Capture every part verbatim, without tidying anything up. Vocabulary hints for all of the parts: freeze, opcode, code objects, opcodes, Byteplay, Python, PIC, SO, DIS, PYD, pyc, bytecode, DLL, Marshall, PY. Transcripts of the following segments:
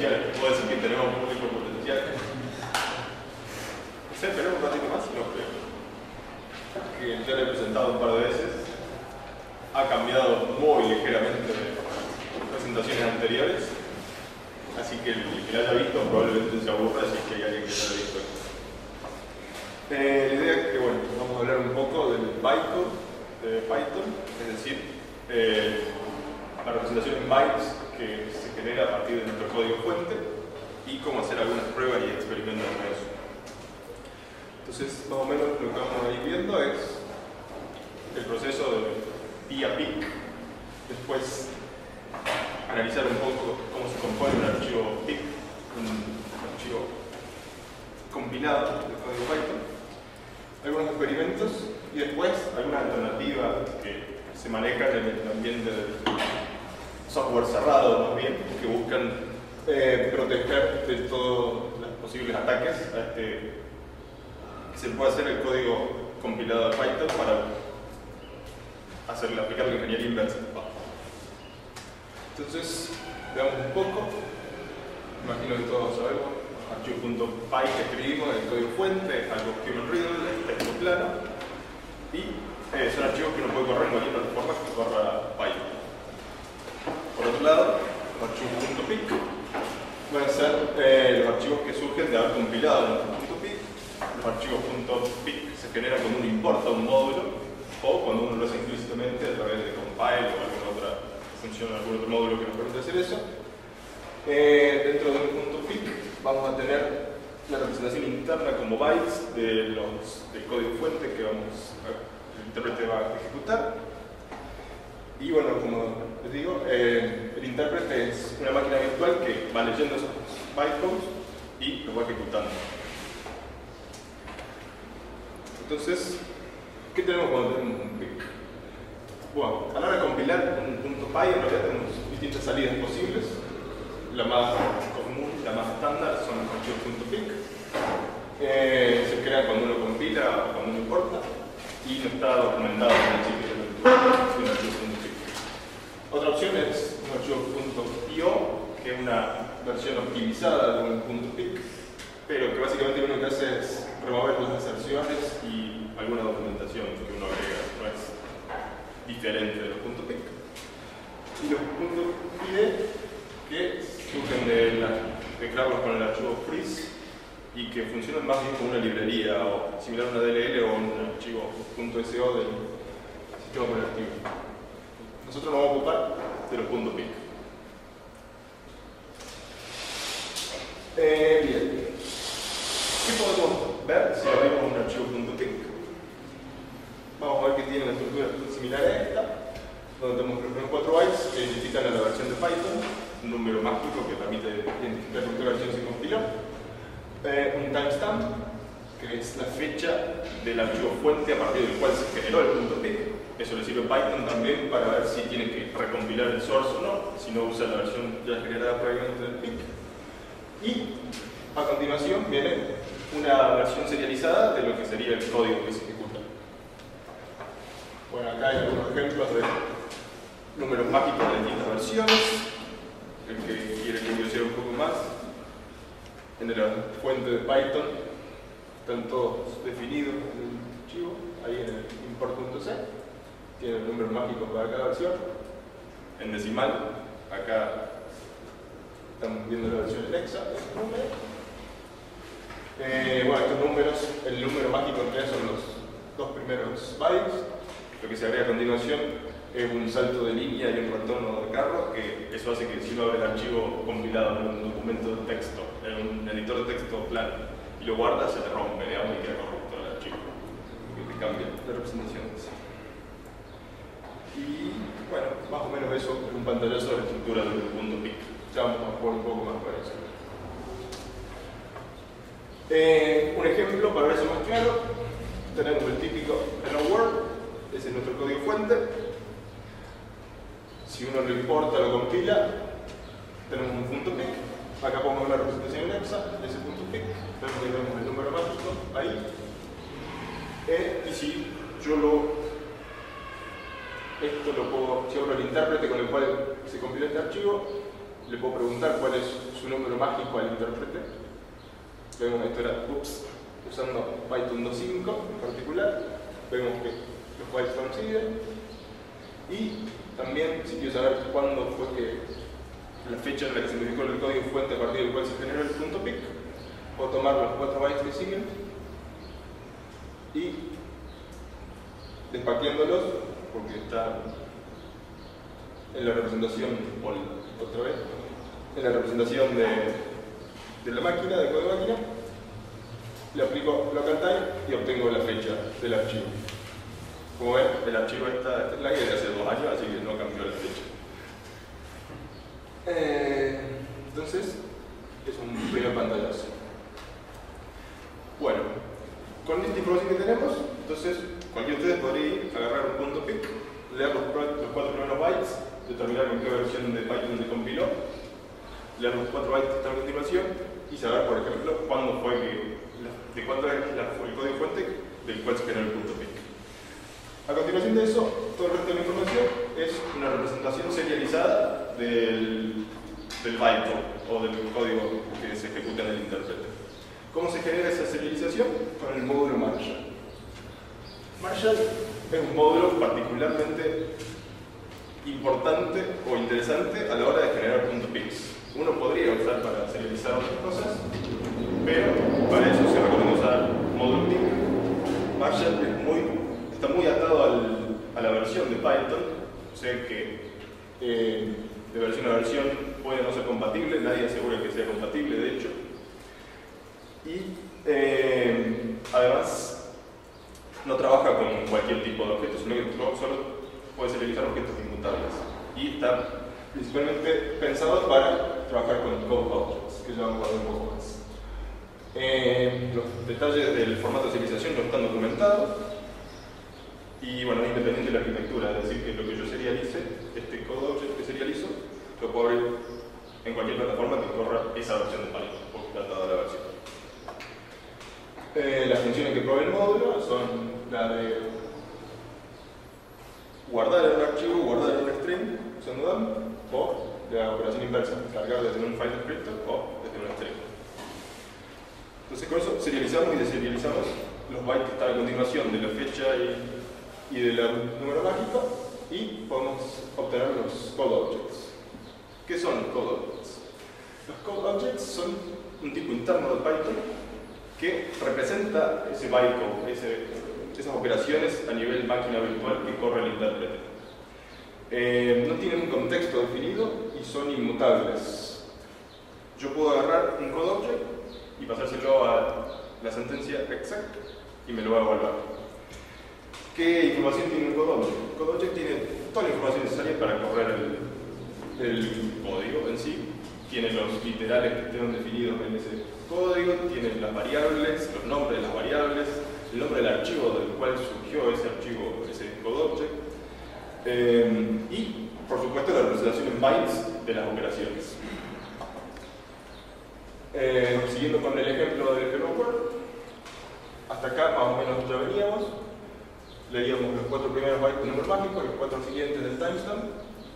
potenciales. Puedo decir que tenemos público potencial. Sí, esperemos un ratito más y no creo. Que ya lo he presentado un par de veces. Ha cambiado muy ligeramente de presentaciones anteriores. Así que el que lo haya visto probablemente se aburra, así que hay alguien que lo haya visto. Eh, la idea es que, bueno, vamos a hablar un poco del bytecode de Python, es decir, eh, la representación en bytes que se genera a partir de nuestro código fuente y cómo hacer algunas pruebas y experimentos con eso. Entonces, más o menos lo que vamos a ir viendo es el proceso de P I C a P Y C, después analizar un poco cómo se compone un archivo P I C, un archivo compilado de código Python, algunos experimentos y después algunas alternativas que se manejan en el ambiente del software cerrado, más bien, que buscan eh, proteger de todos los posibles ataques a este, que se puede hacer el código compilado de Python para hacer, aplicar la ingeniería inversa. Entonces, veamos un poco, imagino que todos sabemos, archivo punto p y que escribimos, el código fuente, algo human readable, texto plano, y eh, son archivos que no puede correr en cualquier plataforma que corra Python. Por otro lado, los archivos punto p y c van a ser eh, los archivos que surgen de haber compilado los punto p y c. Los archivos punto p y c se generan cuando uno importa un módulo o cuando uno lo hace implícitamente a través de compile o alguna otra función, algún otro módulo que nos permite hacer eso. Eh, dentro de un .pic vamos a tener la representación interna como bytes de los, del código fuente que vamos a, el intérprete va a ejecutar. Y bueno, como les digo, eh, el intérprete es una máquina virtual que va leyendo esos bytecodes y los va ejecutando. Entonces, ¿qué tenemos cuando tenemos un pic? Bueno, a la hora de compilar un punto .py en realidad tenemos distintas salidas posibles. La más común, la más estándar, son los archivos punto p y c. Eh, se crean cuando uno compila o cuando uno importa y no está documentado en el chip de archivo punto p y c. Otra opción es un archivo punto p y o, que es una versión optimizada de un .pic, pero que básicamente lo que hace es remover las aserciones y alguna documentación que uno agrega, no es diferente de los .pic. Y los .pyd que surgen de, de crearlos con el archivo freeze y que funcionan más bien como una librería o similar a una D L L o un archivo .so del sistema operativo. Nosotros nos vamos a ocupar de los .pic. Eh, bien. ¿Qué podemos ver si abrimos un archivo .pic? Vamos a ver que tiene una estructura similar a esta, donde tenemos los primeros cuatro bytes que identifican a la versión de Python, un número mágico que permite identificar cualquier versión sin compilar, eh, un timestamp, que es la fecha del archivo fuente a partir del cual se generó el .pic. Eso le sirve a Python también para ver si tiene que recompilar el source o no, si no usa la versión ya generada previamente del pic. Y a continuación viene una versión serializada de lo que sería el código que se ejecuta. Bueno, acá hay algunos ejemplos de números mágicos de distintas versiones. El que quiere que yo sea un poco más, en la fuente de Python están todos definidos en el archivo, ahí en el import punto c, tiene el número mágico para cada versión, en decimal, acá estamos viendo la versión en hexa, eh, bueno, estos números, el número mágico en realidad son los dos primeros bytes, lo que se agrega a continuación es un salto de línea y un retorno de carro, que eso hace que si uno abre el archivo compilado en un documento de texto, en un editor de texto plano, y lo guarda, se te rompe, digamos, y queda corrupto el archivo, porque te cambia la representación. Y bueno, más o menos eso es un pantallazo de la estructura del punto p y c. Ya vamos a jugar un poco más con eso. Eh, un ejemplo para verlo más claro, tenemos el típico hello world, ese es nuestro código fuente. Si uno lo importa, lo compila, tenemos un punto pic. Acá ponemos la representación en hexa de ese punto pic. Vemos que tenemos el número mágico ahí. Eh, y si yo lo. Esto lo puedo. Si abro el intérprete con el cual se compila este archivo, le puedo preguntar cuál es su número mágico al intérprete. Vemos esto era, ups, usando Python dos punto cinco en particular, vemos que los bytes coinciden. Y también, si quiero saber cuándo fue que la fecha en la que se modificó el código fuente a partir del cual se generó el punto pic, puedo tomar los cuatro bytes que siguen y despaqueándolos, porque está en la representación, otra vez, en la representación de, de la máquina, del código de máquina, le aplico local time y obtengo la fecha del archivo. Como ven, el archivo está en la guía de hace dos años, así que no cambió la fecha. Eh, entonces, es un primer pantallazo. Bueno, con esta información que tenemos, entonces cualquiera de ustedes podría agarrar un punto pic, leer los, los cuatro primeros bytes, determinar en qué versión de Python se compiló, leer los cuatro bytes que están a continuación y saber, por ejemplo, cuándo fue que, de cuándo es el código fuente del cual se generó el punto pic. A continuación de eso, todo el resto de la información es una representación serializada del, del byte o del código que se ejecuta en el intérprete. ¿Cómo se genera esa serialización? Con el módulo Marshall. Marshall es un módulo particularmente importante o interesante a la hora de generar .pics. Uno podría usar para serializar otras cosas, pero para eso se recomienda usar módulo P I C. Marshall es muy, está muy atado al, a la versión de Python, o sea que eh, de versión a versión puede no ser compatible, nadie asegura que sea compatible, de hecho. Y eh, además no trabaja con cualquier tipo de objetos, sino que solo puede serializar objetos inmutables. Y está principalmente pensado para trabajar con code objects, que llamamos opcodes. Eh, los detalles del formato de serialización no están documentados. Y bueno, es independiente de la arquitectura, es decir, que lo que yo serialice, este code object que serializo, lo puedo abrir en cualquier plataforma que corra esa versión de Python, porque está atada la versión. Eh, las funciones que provee el módulo son la de guardar en un archivo, guardar en un string usando dump, o la operación inversa, cargar desde un file descriptor o desde un string. Entonces con eso serializamos y deserializamos los bytes que están a continuación de la fecha y, y del número mágico, y podemos obtener los code objects. ¿Qué son los code objects? Los code objects son un tipo interno de Python que representa ese bytecode, esas operaciones a nivel máquina virtual que corre el intérprete. Eh, no tienen un contexto definido y son inmutables. Yo puedo agarrar un code object y pasárselo a la sentencia exact y me lo va a evaluar. ¿Qué información tiene un code object? El code object tiene toda la información necesaria para correr el, el código en sí. Tiene los literales que estén definidos en ese código, tiene las variables, los nombres de las variables, el nombre del archivo del cual surgió ese archivo, ese code object, eh, y por supuesto la representación en bytes de las operaciones. Eh, siguiendo con el ejemplo del ejemplo Word, hasta acá más o menos ya veníamos, leíamos los cuatro primeros bytes de número mágico, los cuatro siguientes del timestamp.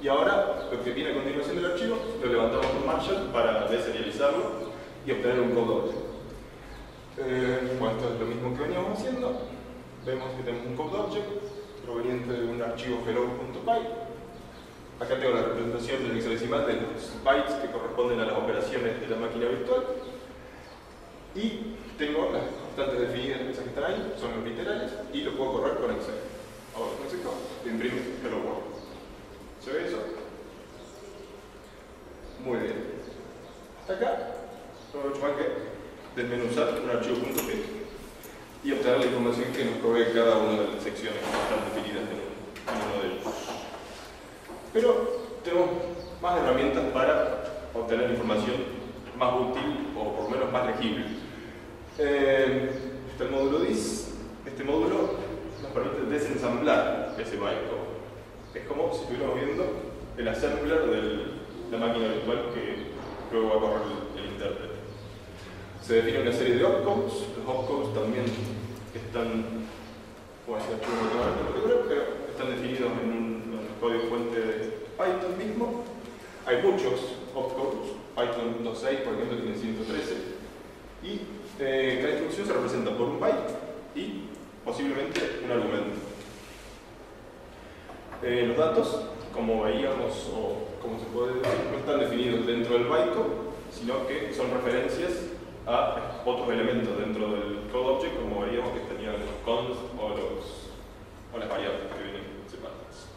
Y ahora, lo que viene a continuación del archivo, lo levantamos con Marshall para deserializarlo y obtener un code object. Eh, bueno, esto es lo mismo que veníamos haciendo. Vemos que tenemos un code object proveniente de un archivo hello.py. Acá tengo la representación del hexadecimal de los bytes que corresponden a las operaciones de la máquina virtual. Y tengo las constantes definidas, esas que están ahí, son los literales, y lo puedo correr con Excel. Ahora, con Excel, le imprime hello world. ¿Se ve eso? Muy bien. Hasta acá, solo nos falta desmenuzar un archivo .pic y obtener la información que nos provee cada una de las secciones que están definidas en uno de ellos. Pero tenemos más herramientas para obtener información más útil o por lo menos más legible. Eh, está el módulo D I S. Este módulo nos permite desensamblar ese bytecode. Es como si estuviéramos viendo el assembler de la máquina virtual que luego va a correr el, el intérprete. Se define una serie de opcodes. Los opcodes también están, bueno, pero están definidos en un código fuente de Python mismo. Hay muchos opcodes, Python dos punto seis, eh, los datos, como veíamos, o como se puede decir, no están definidos dentro del bytecode, sino que son referencias a otros elementos dentro del code object, como veíamos que tenían los cons o, los, o las variables que vienen separadas.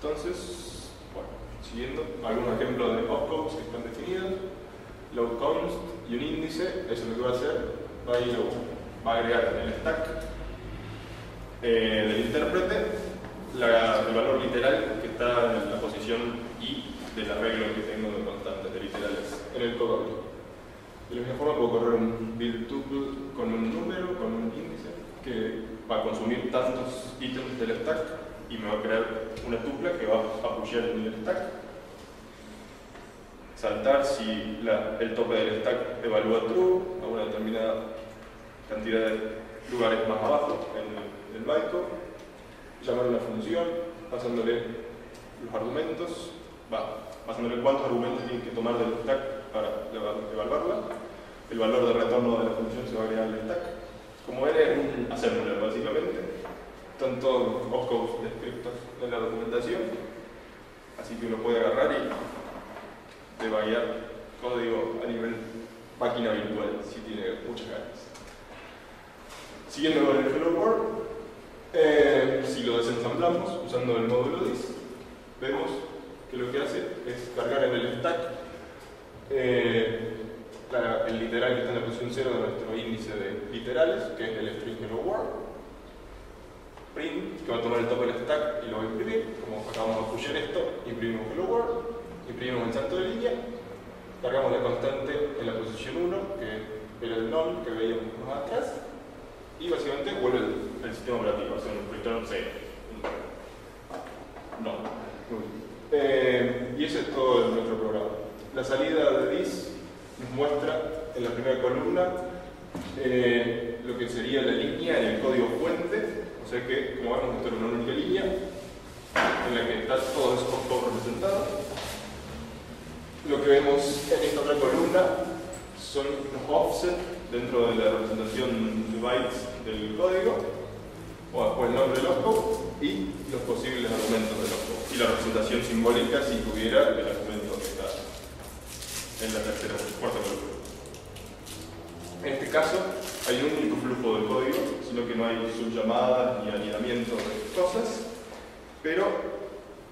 Entonces, bueno, siguiendo, algunos ejemplos de opcodes que están definidos. Low const y un índice, eso es lo que va a hacer, va a, ir, va a agregar en el stack eh, del intérprete la, el valor literal que está en la posición i del arreglo que tengo de constantes de literales en el code object. De la misma forma puedo correr un build tuple con un número, con un índice, que va a consumir tantos ítems del stack y me va a crear una tupla que va a apoyar en el stack. Saltar si la, el tope del stack evalúa true a una determinada cantidad de lugares más abajo en el bytecode, llamar una función, pasándole los argumentos, va, pasándole cuántos argumentos tienen que tomar del stack para evaluarla, el valor de retorno de la función se va a agregar al stack, como era es un assembler básicamente, tanto opcodes descritos en la documentación, así que uno puede agarrar y de variar código a nivel máquina virtual, si tiene muchas ganas. Siguiendo con el hello world, eh, si lo desensamblamos usando el módulo D I S, vemos que lo que hace es cargar en el stack eh, la, el literal que está en la posición cero de nuestro índice de literales, que es el string hello world, print, que va a tomar el tope del stack y lo va a imprimir, como acabamos de pushar esto, imprimimos hello world, imprimimos el salto de línea, cargamos la constante en la posición uno, que era el null que veíamos más atrás, y básicamente vuelve el, el sistema operativo, hace un return cero. No. Eh, y eso es todo en nuestro programa. La salida de D I S nos muestra en la primera columna eh, lo que sería la línea en el código fuente, o sea que, como vemos, esto es una única línea en la que están todos esos opcodes representados. Lo que vemos en esta otra columna son los offsets dentro de la representación de bytes del código, o después el nombre del opcode y los posibles argumentos del opcode. Y la representación simbólica si tuviera el argumento que está en la tercera o cuarta columna. En este caso hay un único flujo de código, sino que no hay subllamadas ni anidamiento de cosas, pero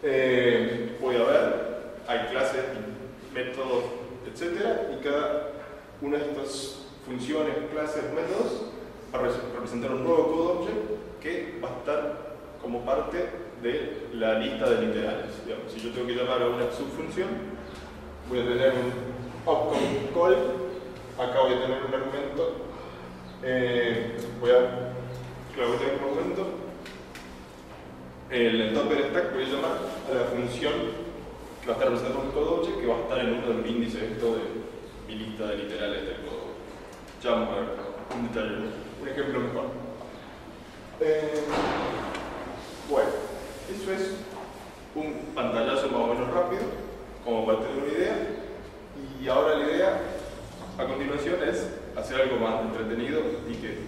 eh, puede haber, hay clases, métodos, etcétera, y cada una de estas funciones, clases, métodos va a representar un nuevo code object que va a estar como parte de la lista de literales. Digamos, si yo tengo que llamar a una subfunción, voy a tener un opcode call, acá voy a tener un argumento, eh, voy, a, claro, voy a tener un argumento, el tope del stack voy a llamar a la función que va a estar representando un code object que va a estar en uno de mis índices esto de mi lista de literales del code object. Ya vamos a ver un detalle, un ejemplo mejor. Eh, bueno, eso es un pantallazo más o menos rápido, como para tener una idea. Y ahora la idea a continuación es hacer algo más entretenido y que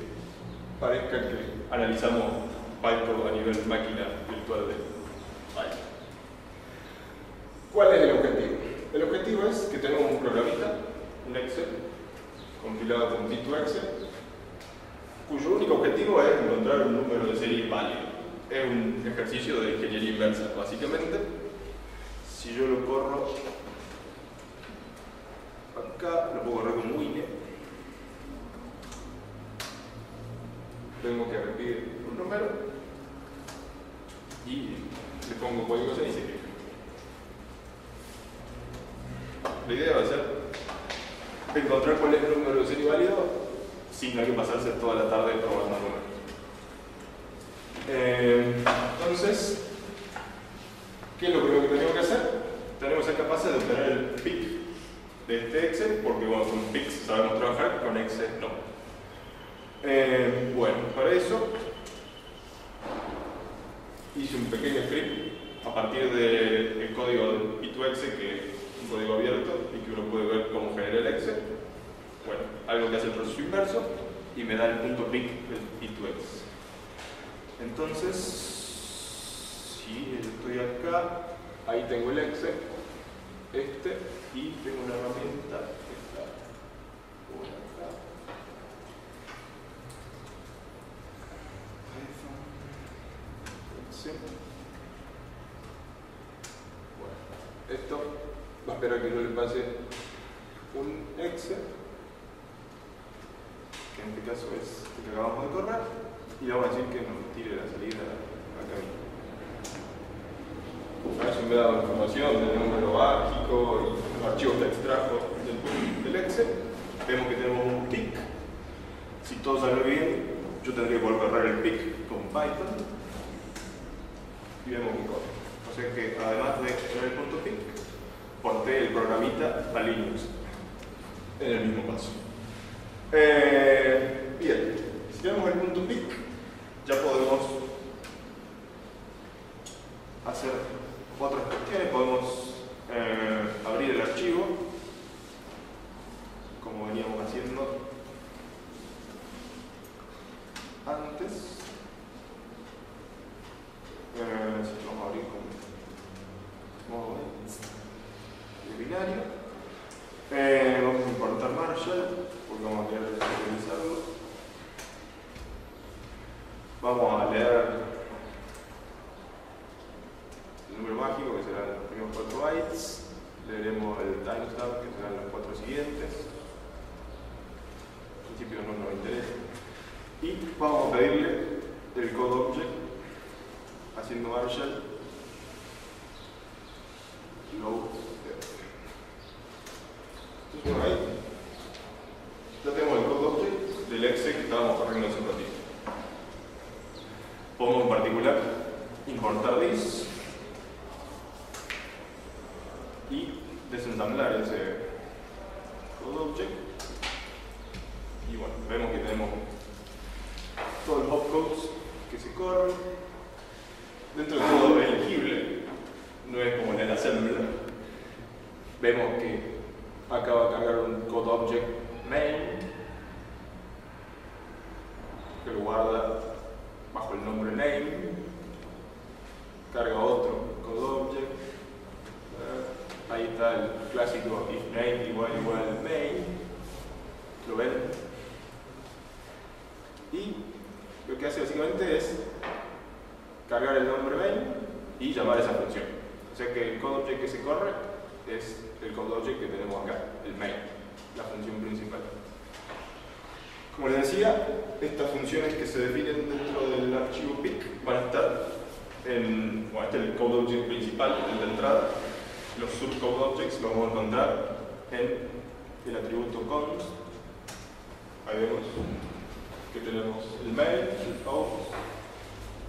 parezca que analizamos bytecode a nivel máquina virtual de Python. ¿Cuál es el objetivo? El objetivo es que tengamos un programita, un Excel, compilado con P two X, cuyo único objetivo es encontrar un número de serie válido. Es un ejercicio de ingeniería inversa, básicamente. Si yo lo corro acá, lo puedo correr con win. Tengo que repetir un número y le pongo código seis y se La idea va a ser encontrar cuál es el número de serie válido sin tener que pasarse toda la tarde probando números. Eh, entonces, ¿qué es lo primero que tenemos que hacer? Tenemos que ser capaces de obtener el P I C de este Excel, porque bueno, con P I C sabemos trabajar, con Excel no. Eh, bueno, para eso hice un pequeño script a partir del de código de P two X que código abierto y que uno puede ver cómo genera el Excel. Bueno, algo que hace el proceso inverso y me da el punto pic del P two X. Entonces, si estoy ahí tengo el Excel, este, y tengo una herramienta que está por acá. Sí. Bueno, esto va a esperar que no le pase un Excel, que en este caso es el que acabamos de correr, y le vamos a decir que nos tire la salida acá mismo. Ahora yo me he dado información del número básico y los archivos que extrajo del Excel. Vemos que tenemos un P I C. Si todo sale bien, yo tendría que volver a correr el P I C con Python. Y vemos un código. O sea que además de extraer el punto P I C, porté el programita a Linux en el mismo paso. Eh, bien, si tenemos el punto P I C, ya podemos hacer otras cuestiones. Podemos eh, abrir el archivo como veníamos haciendo antes. Eh, si vamos a abrir con modo de binario, eh, vamos a importar Marshall porque vamos a querer utilizarlo. Vamos a leer el número mágico, que serán los primeros cuatro bytes, leeremos el timestamp, que serán los cuatro siguientes. En principio no nos interesa. Y vamos a pedirle el code object, haciendo Marshall load. Entonces por ahí ya tenemos el code object del exe que estábamos corriendo hace un ratito. Podemos en particular importar D I S y desensamblar ese code object, y bueno, vemos que tenemos todos los opcodes que se corren dentro del todo elegible, no es como en el assembler. Vemos que acaba de cargar un code object main que lo guarda bajo el nombre name, carga otro code object. Ahí está el clásico if name igual igual main, lo ven, y lo que hace básicamente es cargar el nombre main y llamar a esa función. O sea que el code object que se corre es el code object que tenemos acá, el main, la función principal. Como les decía, estas funciones que se definen dentro del archivo P I C van a estar en, bueno, este es el code object principal, el de entrada. Los subcode objects los vamos a encontrar en el atributo const. Ahí vemos que tenemos el main, el out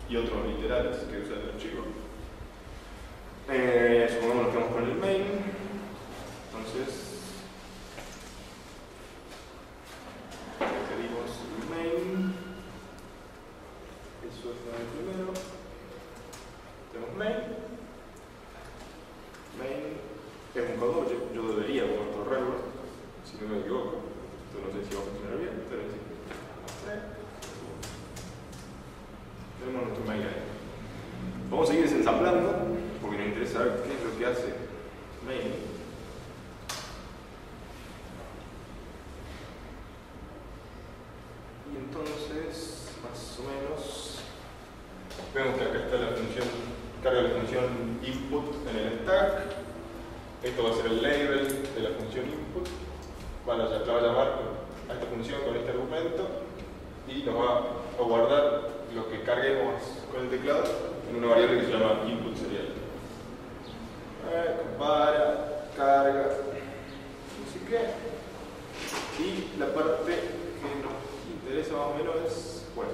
y otros literales que usa el archivo. Eh, supongamos que vamos con el main. Entonces, pedimos el main. Eso es el primero. Tenemos main. Main es un code object, yo debería poder correrlo, si no me equivoco. Esto no sé si va a funcionar bien, pero sí. Tenemos nuestro main ahí. Vamos a seguir desensamblando, porque nos interesa saber qué es lo que hace main. Y entonces, más o menos, vemos que acá está la función. Carga la función input en el stack. Esto va a ser el label de la función input. Bueno, ya la va a llamar a esta función con este argumento y nos va a guardar lo que carguemos con el teclado en una variable que se llama input serial. Eh, compara, carga, no sé qué. Y la parte que nos interesa más o menos es, bueno,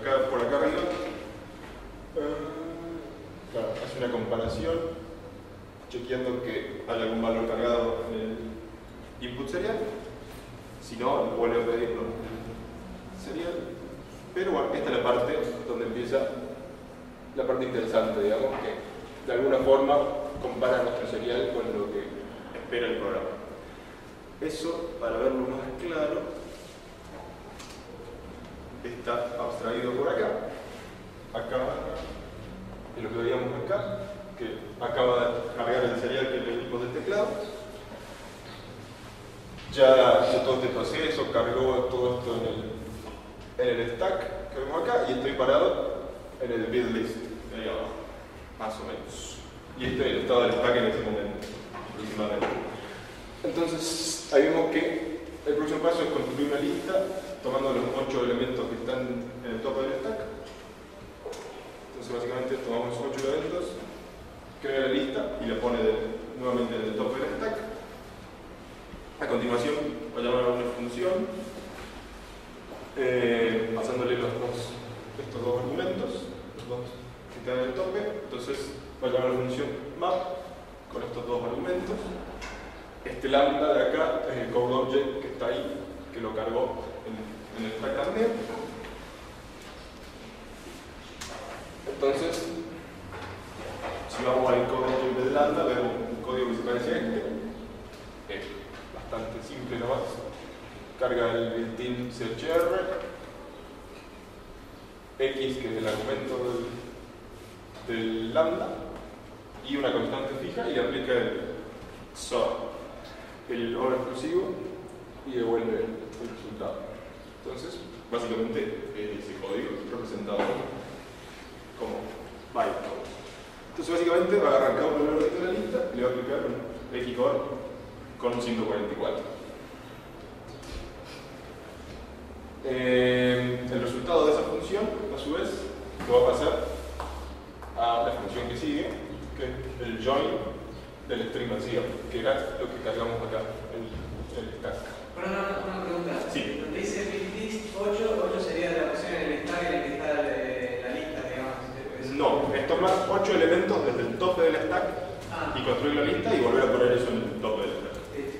acá por acá arriba. Eh, Claro, hace una comparación, chequeando que haya algún valor cargado en el input serial. Si no, vuelve a pedirlo serial. Pero bueno, esta es la parte donde empieza la parte interesante, digamos, que de alguna forma compara nuestro serial con lo que espera el programa. Eso, para verlo más claro, está abstraído por acá. Acá. Y lo que veíamos acá, que acaba de cargar el serial que le dimos del teclado. Ya hizo todo este proceso, cargó todo esto en el, en el stack que vemos acá, y estoy parado en el build list, ahí abajo, más o menos. Y este es el estado del stack en ese momento, aproximadamente. Entonces, ahí vemos que el próximo paso es construir una lista tomando los ocho elementos que están en el tope del stack. Entonces, básicamente tomamos esos ocho elementos, crea la lista y la pone de, nuevamente en el tope del stack. A continuación, va a llamar a una función, eh, pasándole los dos, estos dos argumentos, los dos que están en el tope. Entonces, va a llamar a la función map con estos dos argumentos. Este lambda de acá es el code object que está ahí, que lo cargó en, en el stack también. Entonces, si vamos al code object de lambda, vemos un código que se parece a este. Es bastante simple nomás. Carga el built-in chr, x que es el argumento del, del lambda, y una constante fija, y aplica el X O R, el or exclusivo, y devuelve el resultado. Entonces, básicamente es ese código representado como bytecode. Entonces, básicamente va a arrancar un valor de la lista y le va a aplicar un X O R con un ciento cuarenta y cuatro. Eh, el resultado de esa función, a su vez, lo va a pasar a la función que sigue, que es el join del string vacío, que era lo que cargamos acá, el, el stack. Pero no, no, una pregunta. Sí. Donde dice list ocho, ocho sería la opción en el stack en el que está la, la lista, digamos. No, es tomar ocho elementos desde el tope del stack, ah, y construir la lista y volver a poner eso en el tope del stack. Sí.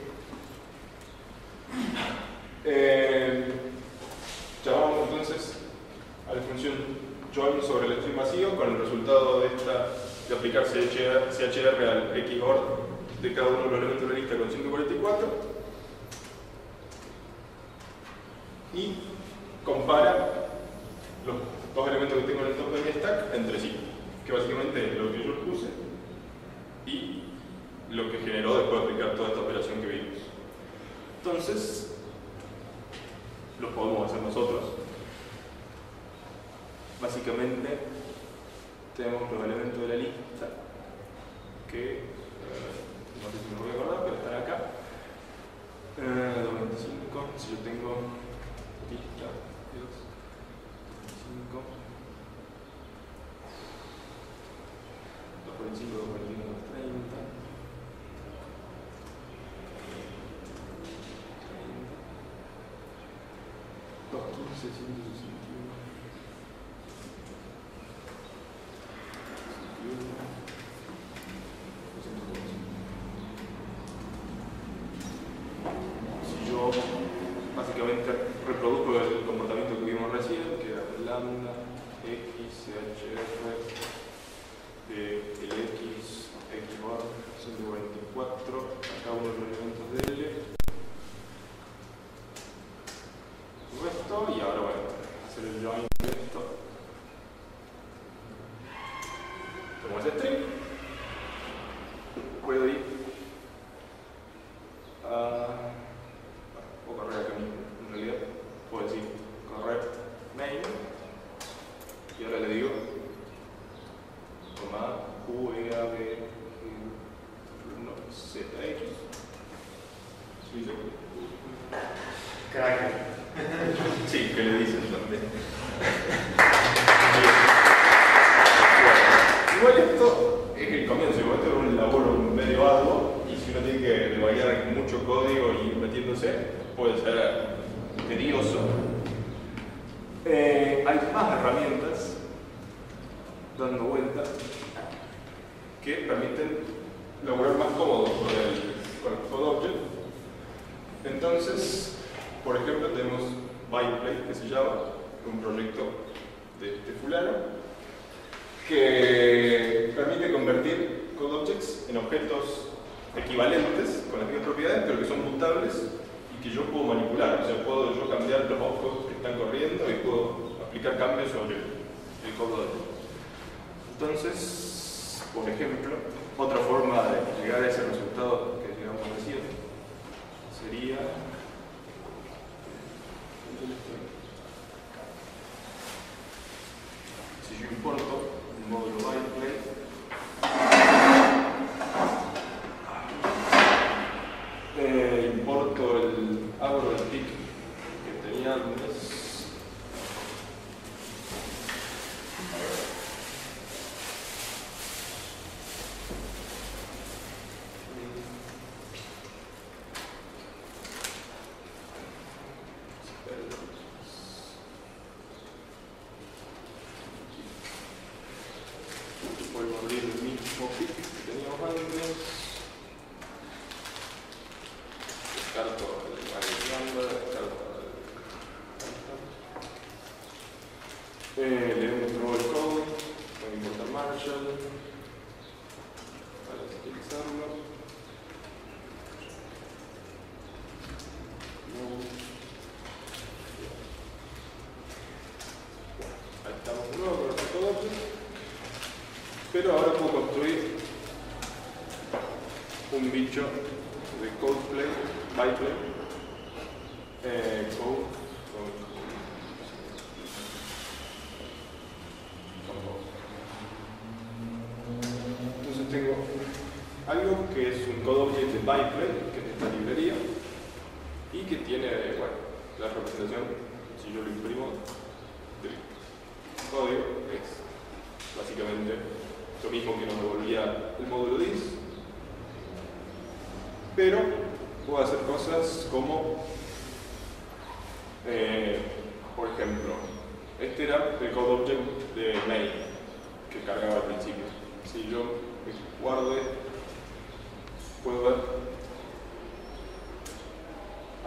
Eh, llamamos entonces a la función join sobre el string vacío con el resultado de esta, de aplicar chr al X O R de cada uno de los elementos de la lista con ciento cuarenta y cuatro, y compara los dos elementos que tengo en el tope de mi stack entre sí, que básicamente es lo que yo puse y lo que generó después de aplicar toda esta operación que vimos. Entonces, los podemos hacer nosotros. Básicamente tenemos los elementos de la lista que, eh, no sé si me voy a acordar, pero están acá. Eh, dos punto veinticinco, si yo tengo lista, dos punto veinticinco, dos punto veinticinco, dos punto veintiuno, dos punto treinta. dos punto quince, ciento sesenta. Entonces, Por ejemplo, otra forma de llegar a ese resultado que llegamos recién sería... Si yo importo el módulo Byteplay, eh, importo el abro del pic que tenía antes. Pero ahora puedo construir un bicho de codeplay, byteplay, eh, code, code. Entonces tengo algo que es un code object de byteplay, que es esta librería, y que tiene, bueno, la representación, si yo lo imprimo, del código es básicamente lo mismo que nos devolvía el módulo D I S, pero puedo hacer cosas como, eh, por ejemplo, este era el code object de main que cargaba al principio. Si yo me guarde, puedo ver,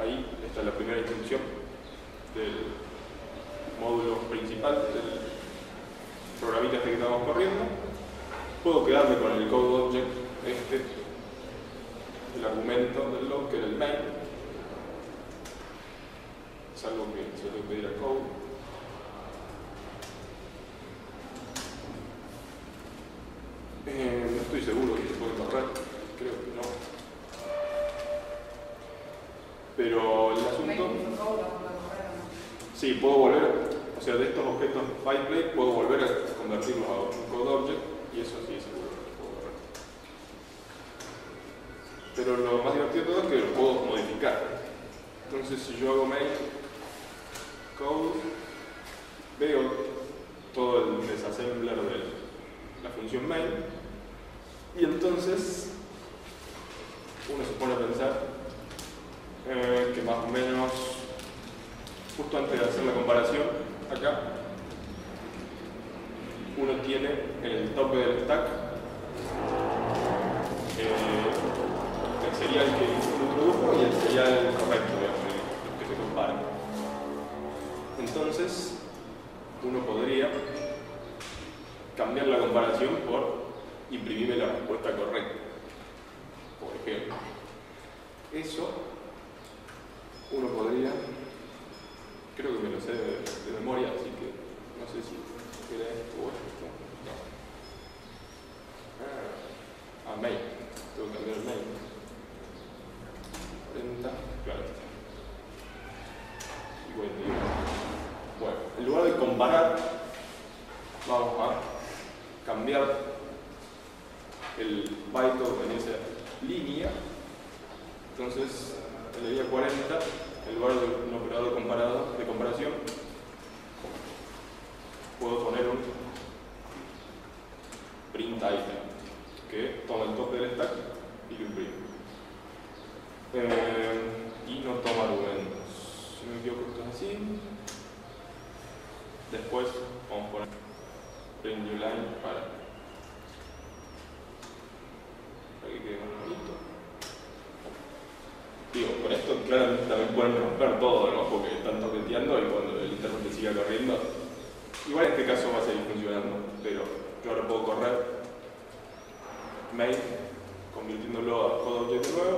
ahí está la primera instrucción del módulo principal del programita este que estamos corriendo. Puedo quedarme con el code object, este, el argumento del log, que era el main. Es algo que se lo pedir al code. Eh, no estoy seguro que se puede correr, creo que no. Pero el asunto... Sí, puedo volver, o sea, de estos objetos byteplay puedo volver a convertirlos a un code object. Y eso sí, seguro que lo puedo ver. Pero lo más divertido de todo es que lo puedo modificar. Entonces, si yo hago main code, veo todo el desassembler de la función main, y entonces uno se pone a pensar eh, que más o menos, justo antes de hacer la comparación, acá, uno tiene en el tope del stack eh, el serial que introdujo y el serial correcto, digamos, que se compara. Entonces, uno podría cambiar la comparación por imprimirme la respuesta correcta. Por ejemplo, eso uno podría, creo que me lo sé de, de memoria, así que no sé si. ¿Qué era esto o esto? No. Ah, main. Tengo que cambiar el main. cuarenta. Claro, está. cincuenta y uno. Bueno, en lugar de comparar, vamos a cambiar el bytecode en esa línea. Entonces, le di a cuarenta, en lugar de un operador comparado, de comparación, puedo poner un print item que toma el tope del stack y lo imprime. Eh, y no toma argumentos. Si me equivoco, esto es así. Después vamos a poner print new line para, para que quede más bonito. Digo, con esto claramente también pueden romper todo, ¿no? Porque están toqueteando y cuando el internet siga corriendo. Igual en este caso va a seguir funcionando, pero yo ahora puedo correr main convirtiéndolo a code object nuevo.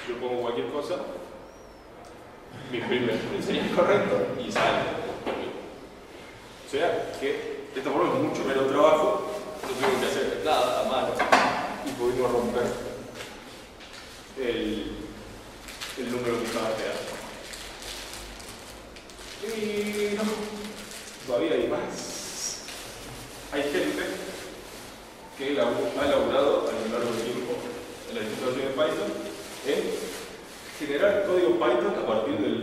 Si yo pongo cualquier cosa, mi primer sería correcto y sale. O sea que de esta forma es mucho menos trabajo, no tengo que hacer nada más. Python a partir del,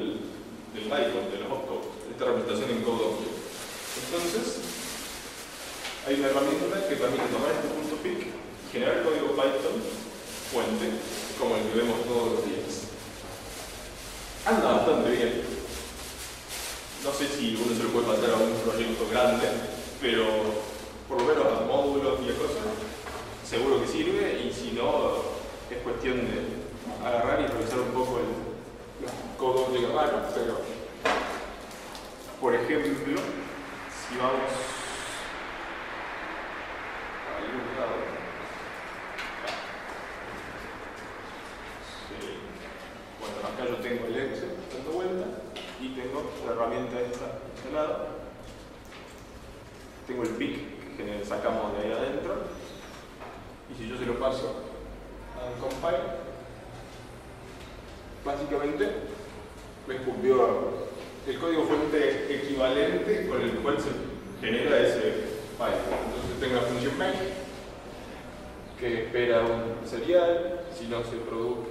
del bytecode, de los opcodes, esta representación en code objects. Entonces, hay una herramienta que permite tomar este punto P I C y generar el código Python fuente, como el que vemos todos los días. Anda bastante bien. No sé si uno se lo puede pasar a un proyecto grande, pero por lo menos a módulos y a cosas, seguro que sirve, y si no, es cuestión de agarrar y revisar un poco el code object a mano. Pero, por ejemplo, si vamos a algún lado, sí. Bueno, acá yo tengo el Excel dando vuelta y tengo la herramienta esta instalada, tengo el P I C que sacamos de ahí adentro, y si yo se lo paso al compile, básicamente me escupió el código fuente equivalente con el cual se genera ese Python. Entonces tengo la función main que espera un serial, si no se produce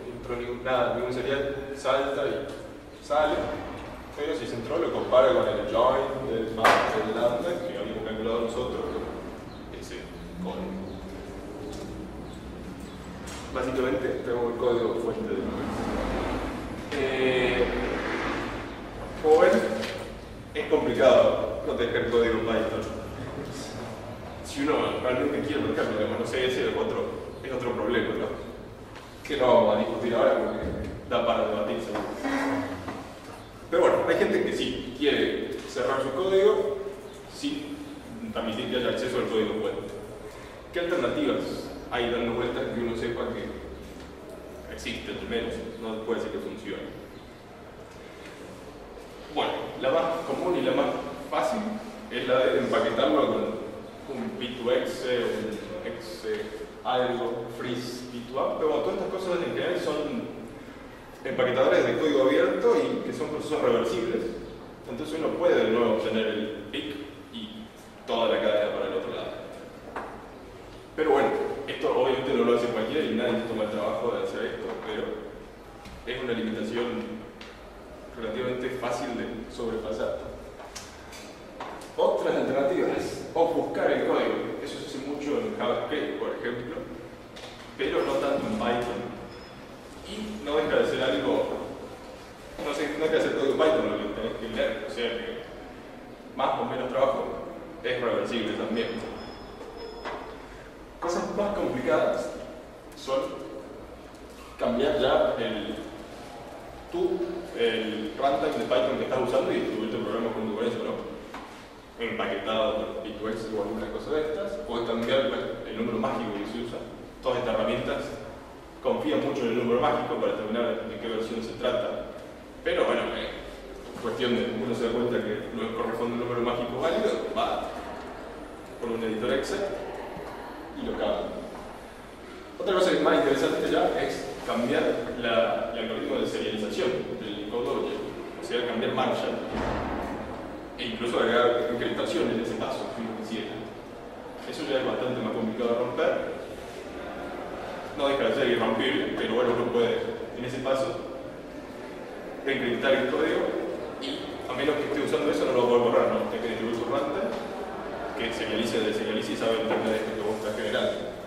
nada, ningún serial, salta y sale, pero si se entró lo compara con el join del map del lambda que habíamos calculado nosotros ese código. Básicamente tengo el código fuente de la Eh, como ven, es complicado proteger código Python. Si uno realmente quiere protegerlo, digamos, no sé, ese es otro, es otro problema, ¿no? Que no vamos a discutir ahora porque da para debatirse. Pero bueno, hay gente que sí quiere cerrar su código sin permitir que haya acceso al código fuente. ¿Qué alternativas hay dando vueltas que uno sepa que existe, al menos, no puede ser que funcione? Bueno, la más común y la más fácil es la de empaquetarlo con un P two X, un X algo, freeze, P two A, pero bueno, todas estas cosas en general son empaquetadores de código abierto y que son procesos reversibles. Entonces uno puede de nuevo obtener el P I C y toda la cadena para el otro lado. Pero bueno, esto obviamente no lo hace cualquiera y nadie se toma el trabajo de hacer esto, pero es una limitación relativamente fácil de sobrepasar. Otras alternativas, ofuscar el código. Eso se hace mucho en JavaScript, por ejemplo, pero no tanto en Python. Y no deja de ser algo, no sé, no deja de ser código Python lo que tenés que leer, o sea que más o menos trabajo es reversible también. Cosas más complicadas son cambiar ya el, tú, el runtime de Python que estás usando y distribuir tu programa junto con eso, ¿no? Empaquetado por P two X o alguna cosa de estas. Puedes cambiar el número mágico que se usa. Todas estas herramientas confían mucho en el número mágico para determinar de qué versión se trata. Pero bueno, es cuestión de uno se da cuenta que no corresponde un número mágico válido, va por un editor Excel y lo cambia. Otra cosa que es más interesante ya es cambiar la, el algoritmo de serialización del code object, o sea, cambiar Marshall e incluso agregar encriptación en ese paso, si uno quisiera. Eso ya es bastante más complicado de romper. No deja de ser irrompible, pero bueno, uno puede en ese paso encriptar el código y a menos que esté usando eso no lo puede borrar, ¿no? Tiene que distribuir su runtime que serialice, deserialice y sabe entender esto que vos estás generando.